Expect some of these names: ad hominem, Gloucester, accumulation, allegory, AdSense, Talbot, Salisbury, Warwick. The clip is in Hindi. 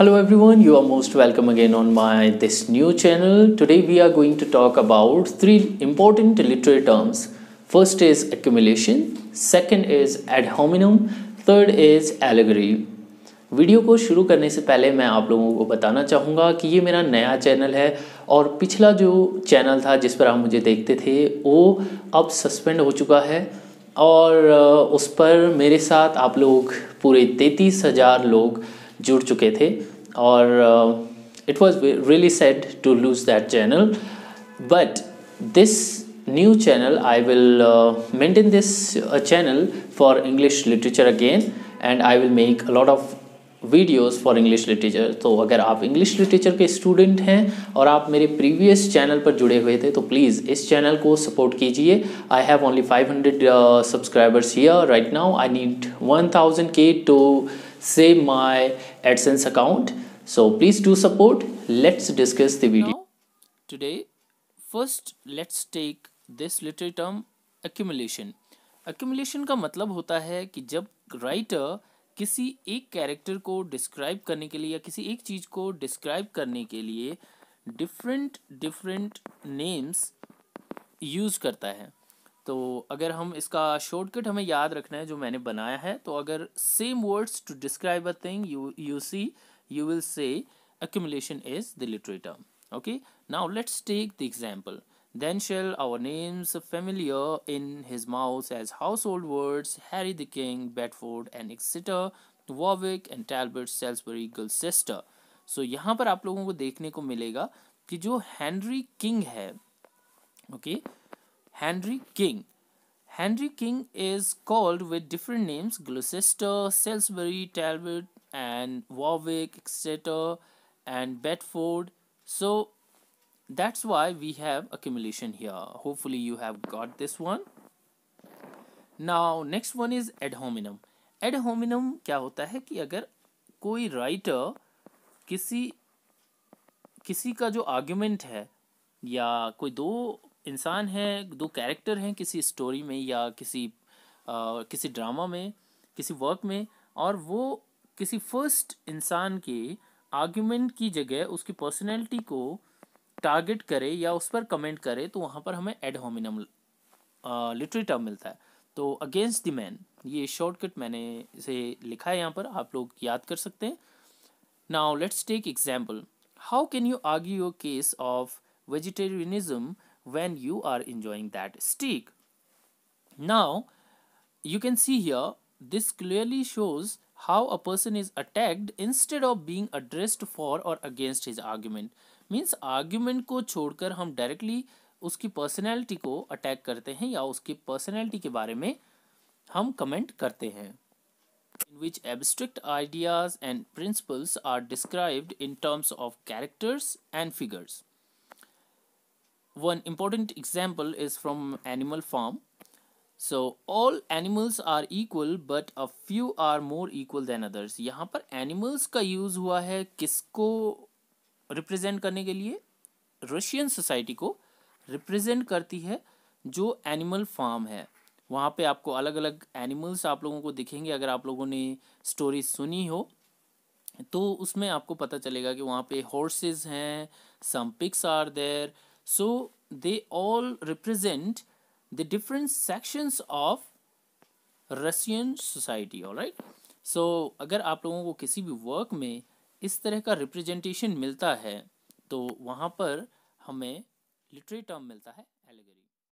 Hello everyone, you are most welcome again on my this new channel. Today we are going to talk about three important literary terms. First is accumulation, second is ad hominem, third is allegory. Video को शुरू करने से पहले मैं आप लोगों को बताना चाहूँगा कि ये मेरा नया चैनल है और पिछला जो चैनल था जिस पर आप मुझे देखते थे वो अब सस्पेंड हो चुका है और उस पर मेरे साथ आप लोग पूरे 33,000 लोग जुड़ चुके थे और it was really sad to lose that channel but this new channel I will maintain this channel for English literature again and I will make a lot of videos for English literature. तो अगर आप इंग्लिश लिटरेचर के स्टूडेंट हैं और आप मेरे प्रीवियस चैनल पर जुड़े हुए थे तो प्लीज़ इस चैनल को सपोर्ट कीजिए. I have only 500 subscribers here right now. I need 1000K to save my AdSense account, so please do support. Let's discuss the video now, today. First let's take this literary term accumulation. Accumulation का मतलब होता है कि जब राइटर किसी एक कैरेक्टर को डिस्क्राइब करने के लिए या किसी एक चीज़ को डिस्क्राइब करने के लिए डिफरेंट नेम्स यूज करता है. तो अगर हम इसका शॉर्टकट हमें याद रखना है जो मैंने बनाया है, तो अगर same words to describe a thing you will say accumulation is the literary term. Okay, now let's take the example. Then shall our names familiar in his mouth as household words, Harry the King, Bedford and Exeter, Warwick and Talbot, Salisbury, Gloucester. So यहाँ पर आप लोगों को देखने को मिलेगा कि जो हेनरी किंग है, okay, Henry King is called with different names: Gloucester, Salisbury, Talbot and Warwick, Exeter and Bedford. So that's why we have accumulation here. Hopefully you have got this one. Now next one is ad hominem. Ad hominem क्या होता है कि अगर कोई राइटर किसी का जो आर्ग्यूमेंट है या कोई दो इंसान हैं, दो कैरेक्टर हैं किसी स्टोरी में या किसी ड्रामा में, किसी वर्क में, और वो किसी फर्स्ट इंसान के आर्ग्यूमेंट की जगह उसकी पर्सनैलिटी को टारगेट करे या उस पर कमेंट करे, तो वहाँ पर हमें एड होमिनम लिटरेरी टर्म मिलता है. तो अगेंस्ट द मैन, ये शॉर्टकट मैंने इसे लिखा है यहाँ पर, आप लोग याद कर सकते हैं. Now let's take example. How can you argue your case of vegetarianism when you are enjoying that steak? Now you can see here this clearly shows how a person is attacked instead of being addressed for or against his argument. Means argument को छोड़कर हम directly उसकी personality को attack करते हैं या उसकी personality के बारे में हम comment करते हैं. In which abstract ideas and principles are described in terms of characters and figures. One important example is from Animal Farm. So all animals are equal but a few are more equal than others. यहाँ पर animals का use हुआ है किसको represent करने के लिए? Russian society को represent करती है जो Animal Farm है. वहाँ पे आपको अलग अलग animals आप लोगों को दिखेंगे. अगर आप लोगों ने story सुनी हो तो उसमें आपको पता चलेगा कि वहाँ पे horses हैं, some pigs are there. So they all represent the different sections of Russian society. All right. So अगर आप लोगों को किसी भी वर्क में इस तरह का रिप्रेजेंटेशन मिलता है तो वहाँ पर हमें लिटरेरी टर्म मिलता है एलेगरी.